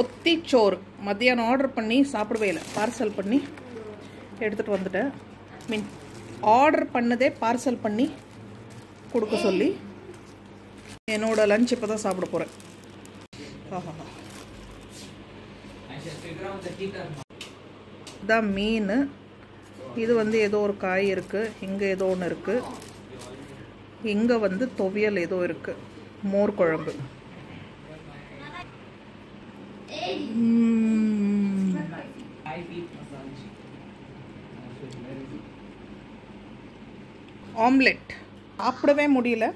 கொத்தி சோறு மதியானம் ஆர்டர் பண்ணி சாப்பிடவே இல்லை பார்சல் பண்ணி எடுத்துட்டு வந்துட்டேன் மீன் ஆர்டர் பண்ணதே பார்சல் பண்ணி கொடுக்க சொல்லி என்னோட லஞ்ச் இப்ப தான் சாப்பிட போறேன் இதா மீன் இது வந்து ஏதோ ஒரு காய் இருக்கு இங்க ஏதோ ஒன்னு இருக்கு இங்க வந்து தொவியல் ஏதோ இருக்கு மோர் குழம்பு Omelette. சாப்பிடவே முடியல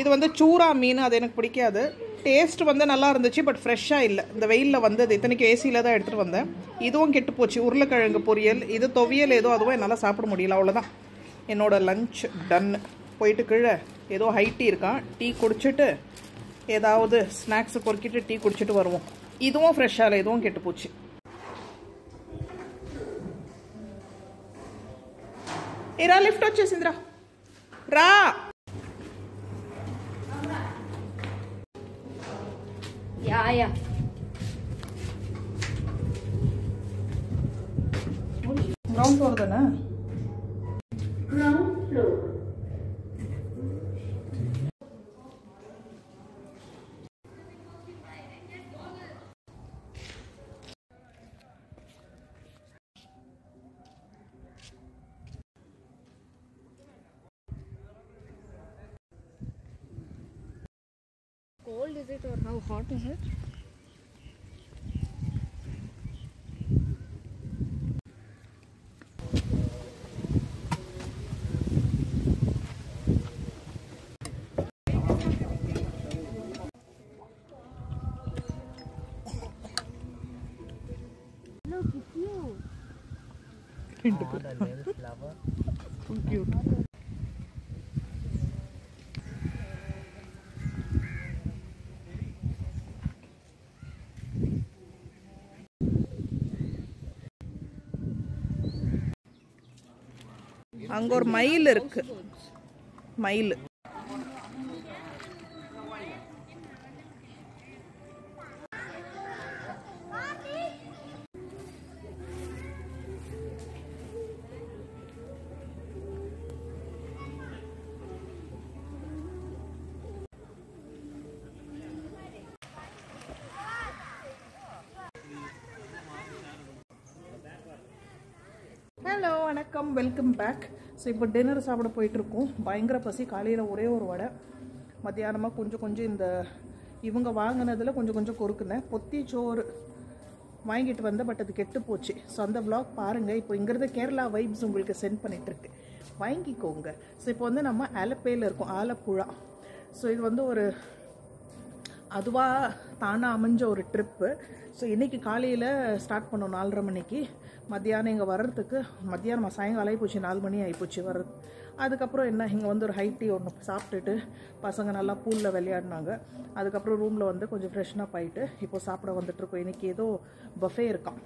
இது வந்து சூரா மீன் அது எனக்கு பிடிக்காது டேஸ்ட் வந்து நல்லா இருந்துச்சு பட் ஃப்ரெஷ்ஷாக இல்லை இந்த வெயிலில் வந்து அது இத்தனைக்கு ஏசியில் தான் எடுத்துகிட்டு வந்தேன் இதுவும் கெட்டு போச்சு உருளைக்கிழங்கு பொரியல் இது துவையல் ஏதோ அதுவும் என்னால் சாப்பிட முடியல அவ்வளோதான் என்னோட லஞ்ச் டன்னு போயிட்டு கீழே ஏதோ ஹைட்டி இருக்கான் டீ குடிச்சிட்டு ஏதாவது ஸ்நாக்ஸை பொறுக்கிட்டு டீ குடிச்சிட்டு வருவோம் இதுவும் ஃப்ரெஷ்ஷாக இல்லை இதுவும் கெட்டு போச்சு ஏரா லிஃப்ட் வச்சேசிந்திரா ரா யா கிரவுண்ட் ஃப்ளோர் தானே ground floor Cold is it or how hot is it? Look, it's you. Oh, the little flower. So cute. அங்க ஒரு மயில் இருக்கு மயில் ஹலோ வணக்கம் வெல்கம் பேக் ஸோ இப்போ டின்னர் சாப்பிட போயிட்டுருக்கோம் பயங்கர பசி காலையில் ஒரே ஒரு வடை மத்தியானமாக கொஞ்சம் இந்த இவங்க வாங்கினதில் கொஞ்சம் கொறுக்குனேன் பொத்தி சோறு வாங்கிட்டு வந்தேன் பட் அது கெட்டு போச்சு ஸோ அந்த வ்ளாக் பாருங்கள் இப்போ இங்கிறது கேரளா வைப்ஸ் உங்களுக்கு சென்ட் பண்ணிகிட்ருக்கு வாங்கிக்கோங்க ஸோ இப்போ வந்து நம்ம ஆலப்பேயில் இருக்கோம் ஆலப்புழா ஸோ இது வந்து ஒரு அதுவாக தானாக அமைஞ்ச ஒரு ட்ரிப்பு ஸோ இன்றைக்கி காலையில் ஸ்டார்ட் பண்ணோம் 4:30 மணிக்கு மத்தியானம் இங்கே வர்றதுக்கு மத்தியானம் சாயங்காலம் ஆகிப்போச்சு 4 மணி ஆகிப்போச்சு வர்றது அதுக்கப்புறம் என்ன இங்கே வந்து ஒரு ஹைட்டி ஒன்று சாப்பிட்டுட்டு பசங்க நல்லா பூலில் விளையாடினாங்க அதுக்கப்புறம் ரூமில் வந்து கொஞ்சம் ஃப்ரெஷ்ஷனாக போயிட்டு இப்போது சாப்பிட வந்துட்டுருக்கோம் இன்றைக்கி ஏதோ பஃபே இருக்கான்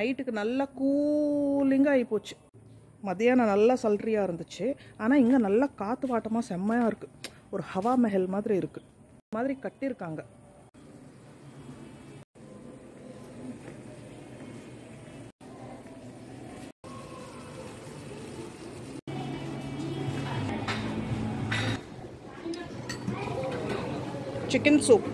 நைட்டுக்கு நல்லா கூலிங்காக ஆகிப்போச்சு மத்தியானம் நல்லா சல்ட்ரியாக இருந்துச்சு ஆனால் இங்கே நல்லா காற்று வாட்டமாக செம்மையாக இருக்குது ஒரு ஹவா மஹல் மாதிரி இருக்குது மாதிரி கட்டியிருக்காங்க சிக்கன் சூப்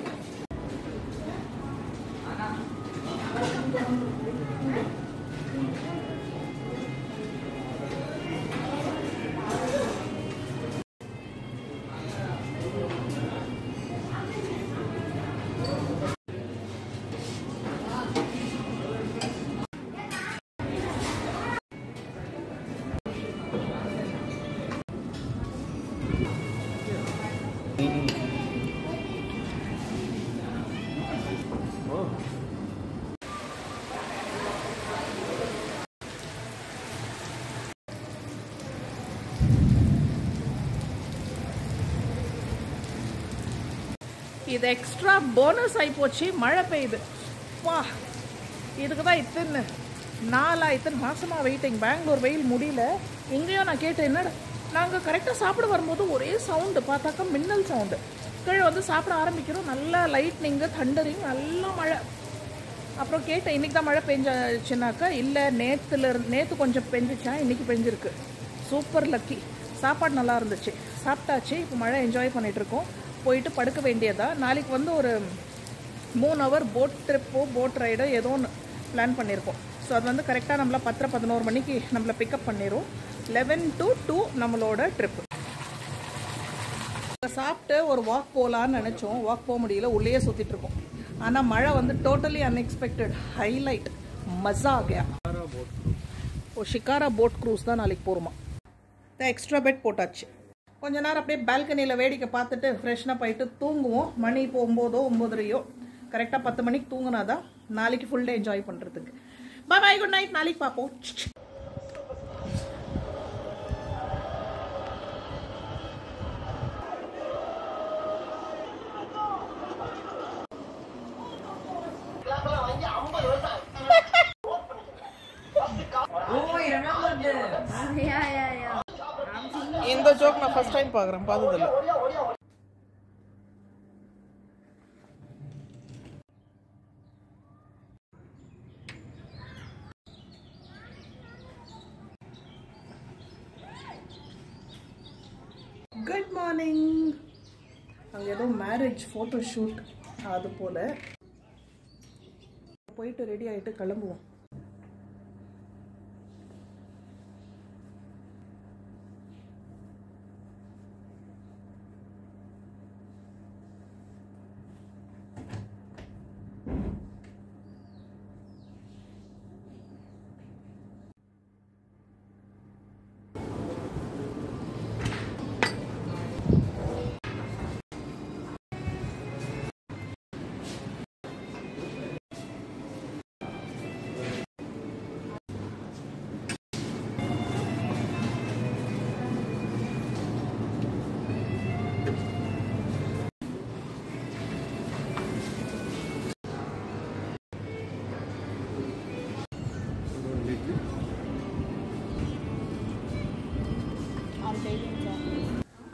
இது எக்ஸ்ட்ரா போனஸ் ஆகி போச்சு மழை பெய்யுது வா இதுக்கு தான் இத்தனை மாசமாக வெயிட்டிங் பெங்களூர் வெயில் முடியல எங்கேயும் நான் கேட்டேன் என்ன நாங்கள் கரெக்டாக சாப்பிட வரும்போது ஒரே சவுண்டு பார்த்தாக்கா மின்னல் சவுண்டு கீழே வந்து சாப்பிட ஆரம்பிக்கிறோம் நல்லா லைட்னிங்கு தண்டரிங் நல்லா மழை அப்புறம் கேட்ட இன்னைக்கு தான் மழை பெஞ்சினாக்கா இல்ல நேத்து கொஞ்சம் பெஞ்சிச்சா இன்னைக்கு பெஞ்சிருக்கு சூப்பர் லக்கி சாப்பாடு நல்லா இருந்துச்சு சாப்பிட்டாச்சு இப்போ மழை என்ஜாய் பண்ணிட்டு இருக்கோம் போயிட்டு படுக்க வேண்டியதா நாளைக்கு வந்து ஒரு 3 hour boat trip boat ride ஏதோ plan பண்ணிருக்கோம் சோ அது வந்து கரெக்ட்டா நம்மள 10 11 மணிக்கு நம்மள pick up பண்ணிரோம் 11 to 2 நம்மளோட trip சாப்பிட்டு ஒரு walk போலாம்னு நினைச்சோம் walk போக முடியல உள்ளே சுத்திட்டு இருக்கோம் ஆனா மழை வந்து totally unexpected highlight मजा आ गया वो शिकारा boat cruise தான் நாளைக்கு போறோமா the extra bed போட்டாச்சு கொஞ்ச நேரம் அப்படியே பால்கனில வேடிக்கை பார்த்துட்டு ஃப்ரெஷ்னா போயிட்டு தூங்குவோம் மணி 9:00 9:30யோ கரெக்ட்டா 10 மணிக்கு தூங்குனாதான் நாளைக்கு full day enjoy பண்றதுக்கு bye bye good night நாளைக்கு பாப்போம் First time program, paadudilla. Good morning. Ange edo marriage photo shoot adu pole. Poitu ready aayittu kalambuvom.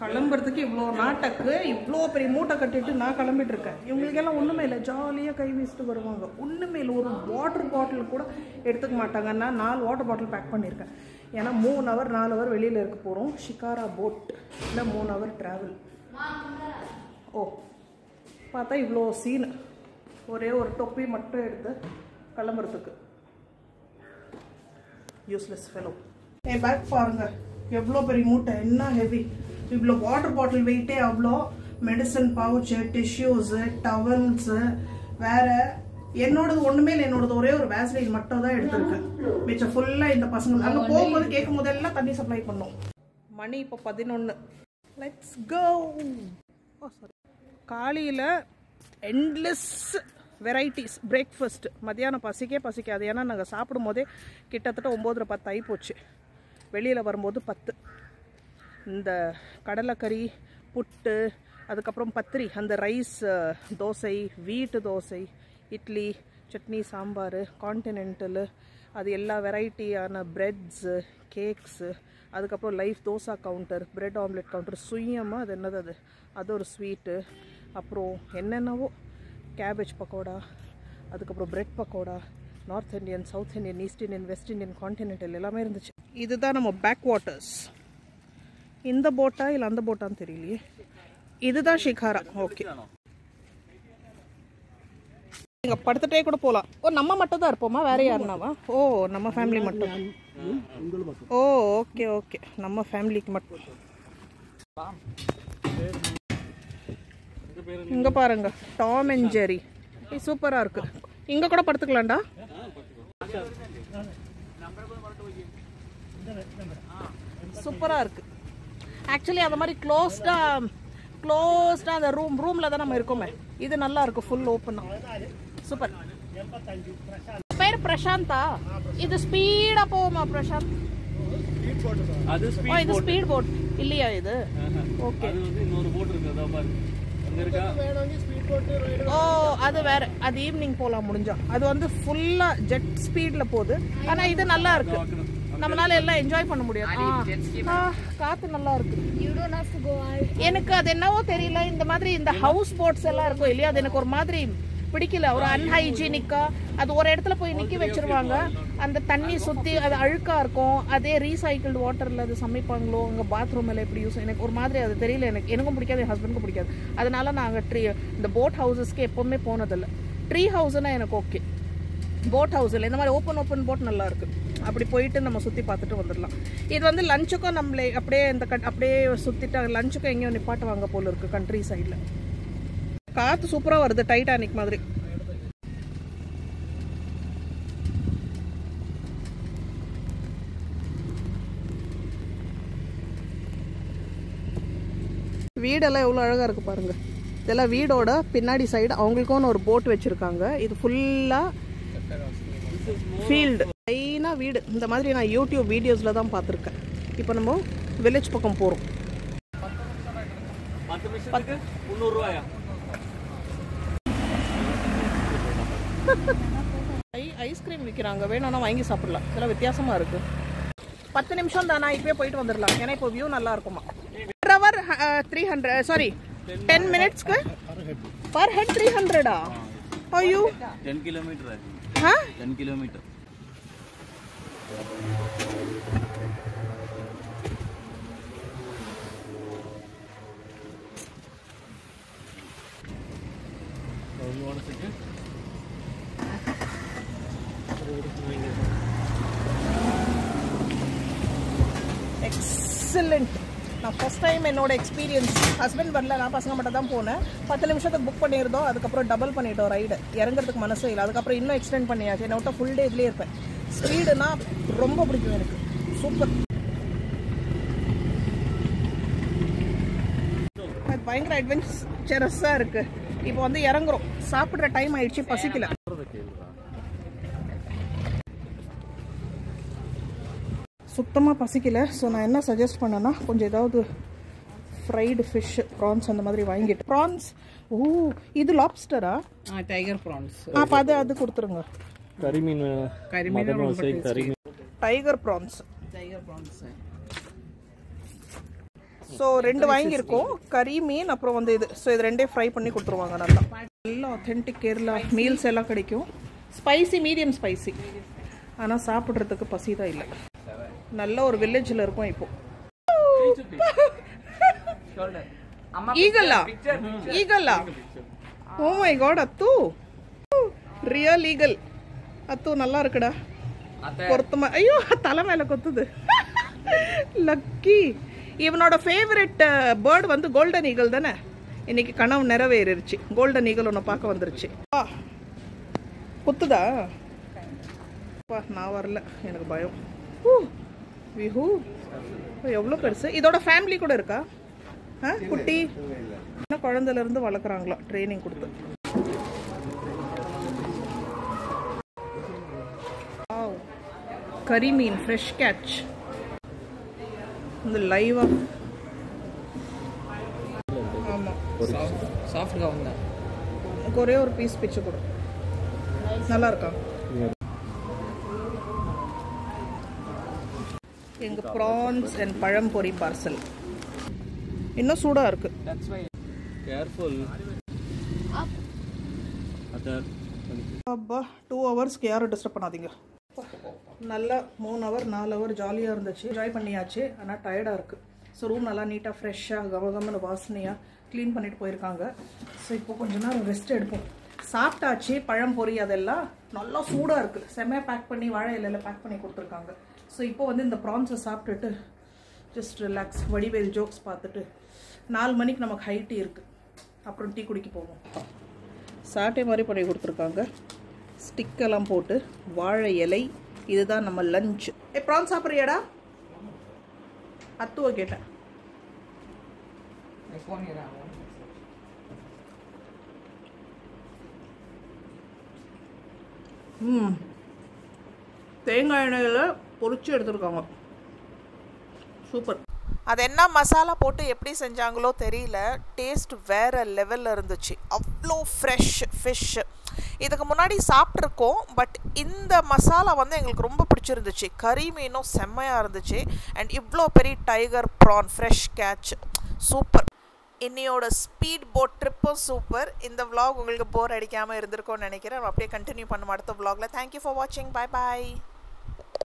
கலம்பறதுக்கு இவ்ளோ நாட்டக்கு இவ்ளோ பெரிய மூட்டை கட்டிட்டு நான் கலம்பிட்டு இருக்கேன் இவங்களுக்கு எல்லாம் ஒண்ணுமே இல்ல ஜாலியா கை வீசிட்டு வருவாங்க ஒண்ணுமே இல்ல ஒரு வாட்டர் பாட்டில் கூட எடுத்துக்க மாட்டாங்க நான் 4 வாட்டர் பாட்டில் பேக் பண்ணிருக்கேன் ஏனா 3 hour 4 hour வெளியில இருக்க போறோம் ஷிகாரா போட் இல்ல 3 hour டிராவல் ஓ பார்த்தா இவ்ளோ சீன் ஒரே ஒரு தொப்பி மட்டும் எடுத்து கலம்பறதுக்கு useless fellow ஏ பேக் பாருங்க எவ்ளோ பெரிய மூட்டை என்ன ஹெவி इवलो वाटर बॉटल वेटे अवलो मेडिसिन पाउच टिश्यूज टवल्स வேற என்னோட ஒண்ணுமே இல்ல என்னோட ஒரே ஒரு வாஸ்லின் மட்டும் தான் எடுத்துட்டேன் மிச்ச ஃபுல்லா இந்த பசங்க அங்க போகும்போது கேக்கும்போது எல்லாம் தண்ணி சப்ளை பண்ணோம் மணி இப்ப 11 லெட்ஸ் கோ ஓ சாரி காலையில எண்ட்லெஸ் வெரைட்டிஸ் பிரேக்ஃபாஸ்ட் மதியானம் பசிக்காது ஏன்னா நாங்க சாப்பிடும்போது கிட்டத்தட்ட 9:10 ஆயி போச்சு வெளியில வரும்போது 10 இந்த கடலக்கறி புட்டு அதுக்கு அப்புறம் பத்திரி அந்த rice dosa wheat dosa idli chutney sambar continental அது எல்லா வெரைட்டியான பிரெட்ஸ் கேக்ஸ் அதுக்கு அப்புறம் live dosa counter bread omelette counter சுயமா அது என்னது அது ஒரு ஸ்வீட் அப்புறம் என்னென்னவோ கேபேஜ் பக்கோடா அதுக்கு அப்புறம் bread pakoda north Indian south Indian east Indian west Indian continental எல்லாமே இருந்துச்சு இதுதான் நம்ம பேக் வாட்டர்ஸ் இந்த போட்டா இல்ல அந்த போட்டான்னு தெரியலையே இதுதான் ஷிகாரா ஓகே இங்க படுத்துட்டே கூட போலாம் ஓ நம்ம மட்டும் தான் இருப்போமா வேற யாருனாவா ஓ நம்ம ஃபேமிலி மட்டும் ஓ ஓகே ஓகே நம்ம ஃபேமிலிக்கு மட்டும் இங்க பாருங்க டாம் அண்ட் ஜெரி இது சூப்பரா இருக்கு இங்க கூட படுத்துக்கலாம்டா சூப்பரா இருக்கு Actually, that mari closed the room la dana irukume idu nalla irukku full open super per prashanta idu speed up povuma prashant speed boat adu speed boat idu speed boat illaya idu okay adu innoru boat irukku adha paaru anga iruka venangi speed boat ride oh adu vera adu evening pola mudinja adu vandu full jet speed la podu ana idu nalla irukku நம்மனால எல்லாம் enjoy பண்ண முடியாது காத்து நல்லா இருக்கு you don't have to go எனக்கு அது என்னவோ தெரியல இந்த மாதிரி இந்த ஹவுஸ் போட்ஸ் எல்லாம் இருக்கு இல்லையா அது எனக்கு ஒரு மாதிரி பிடிக்கல ஒரு அன்ஹைஜீனிக்கா அது ஒரு இடத்துல போய் நிக்கி வெச்சிருவாங்க அந்த தண்ணி சுத்தி அது அழுக்கா இருக்கும் அதே ரீசைக்கிள்ட் வாட்டர்ல அது சமைப்பாங்களோ அங்க பாத்ரூம்ல எப்படி யூஸ் எனக்கு ஒரு மாதிரி அது தெரியல எனக்கும் பிடிக்காது என் ஹஸ்பண்ட்க்கும் பிடிக்காது அதனால நான் அந்த போட் ஹவுஸஸ்க்கு எப்பவுமே போனது இல்ல ட்ரீ ஹவுஸ்னா எனக்கு ஓகே போட் ஹவுஸ்ல இந்த மாதிரி ஓபன் ஓபன் போட் நல்லா இருக்கு அப்படி போயிட்டு நம்ம சுத்தி பார்த்துட்டு வந்துறலாம் இது வந்து லஞ்சுக்கு நம்மளே அப்படியே இந்த அப்படியே சுத்திட்டு லஞ்சுக்கு எங்க நிப்பாட்டுவாங்க போல இருக்கு कंट्री சைடுல காத்து சூப்பரா வருது டைட்டானிக் மாதிரி வீடெல்லாம் எவ்வளவு அழகா இருக்கு பாருங்க இதெல்லாம் வீடோட பின்னாடி சைடு அவங்களுக்கும் ஒரு போட் வெச்சிருக்காங்க இது ஃபுல்லா field ஐனா வீடு இந்த மாதிரி நான் YouTube வீடியோஸ்ல தான் பாத்துர்க்கேன் இப்போ நம்ம வில்லேஜ் பக்கம் போறோம் 10 நிமிஷத்துக்கு 300 ரூபாயா ஐஸ்கிரீம் விக்கறாங்க வேணானா வாங்கி சாப்பிடலாம் இதெல்லாம் வித்தியாசமா இருக்கு 10 நிமிஷம் தானா இப்பவே போய் வந்துறலாம் ஏனா இப்போ வியூ நல்லா இருக்குமா hour 300 sorry 10 minutes க்கு per head 300 ஆ ஐயோ 10 km हां 10 km you want to sit here? Excellent. Now first time I know the experience. Husband வரல நான் பசங்க மட்டும் தான் போனேன் 10 நிமிஷத்துக்கு புக் பண்ணிருந்தோம் அதுக்கு அப்புறம் டபுள் பண்ணிட்டோம் ரைட் இறங்கிறதுக்கு மனசே இல்ல அதுக்கு அப்புறம் இன்னும் எக்ஸ்டெண்ட் பண்ணியாச்சு என்னோட full day இதுலயே இருப்பேன் ஸ்பீடுனா ரொம்ப பிடிக்கும் எனக்கு சூப்பர் பயங்கர அட்வென்ச்சரஸா இருக்கு இப்போ வந்து இறங்குறோம் சாப்பிடுற டைம் ஆயிடுச்சு பசிக்கல சுத்தமா பசிக்கல சோ நான் என்ன சஜஸ்ட் பண்ணேன்னா கொஞ்சம் ஏதாவது fried fish prawns அந்த மாதிரி வாங்கிட்டு prawns ஓ இது lobster-ஆ tiger prawns அப்ப அது கொடுத்துருங்க கரிமீன் ரொம்ப டேஸ்டி tiger prawns சோ ரெண்டு வாங்கி இருக்கோம் கறி மீன் அப்புறம் வந்து இது சோ இது ரெண்டே ஃப்ரை பண்ணி கொடுத்துருவாங்க நல்லா authentic Kerala meals எல்லாம் கிடைக்கும் spicy medium spicy ஆனா சாப்பிடுறதுக்கு பசிதா இல்ல நல்ல ஒரு வில்லேஜ்ல இருக்கும் இப்போ ஷோல்டர் அம்மா ஈகலா ஓ மை காட் அத்து ரியல் ஈகல் அத்து நல்லா இருக்குடா பொறுத்துமா ஐயோ தலை மேல கொத்துது லக்கி இவனோட ஃபேவரட் பேர்ட் வந்து கோல்டன் ஈகல் தானே இன்னைக்கு கனவு நிறைவேறிருச்சு கோல்டன் ஈகல் உன்னை பார்க்க வந்துருச்சு கொத்துதா பா நான் வரல எனக்கு பயம் விஹூ எவ்வளோ பெருசு இதோட ஃபேமிலி கூட இருக்கா ஆ குட்டி என்ன குழந்தையிலேருந்து வளர்க்குறாங்களா ட்ரைனிங் கொடுத்து கறி மீன் ஃப்ரெஷ் கேட்ச் இந்த லைவா ஆமாம் சாஃப்டாக வந்தா ஒரே ஒரு பீஸ் பிச்சு கொடு நல்லா இருக்கா எங்க prawns and பழம் பொரி பார்சல் இன்னும் சூடா இருக்கு that's why careful up other அப்பா 2 hours கேர் டிஸ்டர்ப் பண்ணாதீங்க நல்ல 3 hour 4 hour ஜாலியா இருந்துச்சு என்ஜாய் பண்ணியாச்சு ஆனா டயர்டா இருக்கு சோ ரூம் நல்லா நீட்டா ஃப்ரெஷா கவகமன வாசனையா க்ளீன் பண்ணிட்டு போயிருக்காங்க சோ இப்போ கொஞ்ச நேரம் ரெஸ்ட் எடுப்போம் சாப்பிட்டாச்சு பழம் பொரி அதெல்லாம் நல்லா சூடா இருக்கு செமையா பேக் பண்ணி வாழை இலையில பேக் பண்ணி கொடுத்துருக்காங்க ஸோ இப்போ வந்து இந்த ப்ரான்ஸை சாப்பிட்டுட்டு ஜஸ்ட் ரிலாக்ஸ் வடிவேல் ஜோக்ஸ் பார்த்துட்டு 4 மணிக்கு நமக்கு ஹை டீ இருக்குது அப்புறம் டீ குடிக்க போவோம் சாட்டை மாதிரி பண்ணி கொடுத்துருக்காங்க ஸ்டிக்கெல்லாம் போட்டு வாழை இலை இதுதான் நம்ம லஞ்ச் ப்ரான்ஸ் சாப்பிட்றியாடா அத்துவை கேட்டேன் தேங்காய் எண்ணெயில் பொரிச்சு எடுத்துருக்காங்க சூப்பர் அது என்ன மசாலா போட்டு எப்படி செஞ்சாங்களோ தெரியல டேஸ்ட் வேறு லெவலில் இருந்துச்சு அவ்வளோ ஃப்ரெஷ் ஃபிஷ் இதுக்கு முன்னாடி சாப்பிட்ருக்கோம் பட் இந்த மசாலா வந்து எங்களுக்கு ரொம்ப பிடிச்சிருந்துச்சு கறி மீனும் செம்மையாக இருந்துச்சு அண்ட் இவ்வளோ பெரிய tiger prawn fresh catch super இன்னையோட ஸ்பீட் போட் ட்ரிப்பும் சூப்பர். இந்த vlog உங்களுக்கு போர் அடிக்காம இருந்திருக்கும்னு நினைக்கிறேன். அப்படியே கண்டினியூ பண்ணுவோம் அடுத்த vlogல. Thank you for watching. Bye bye.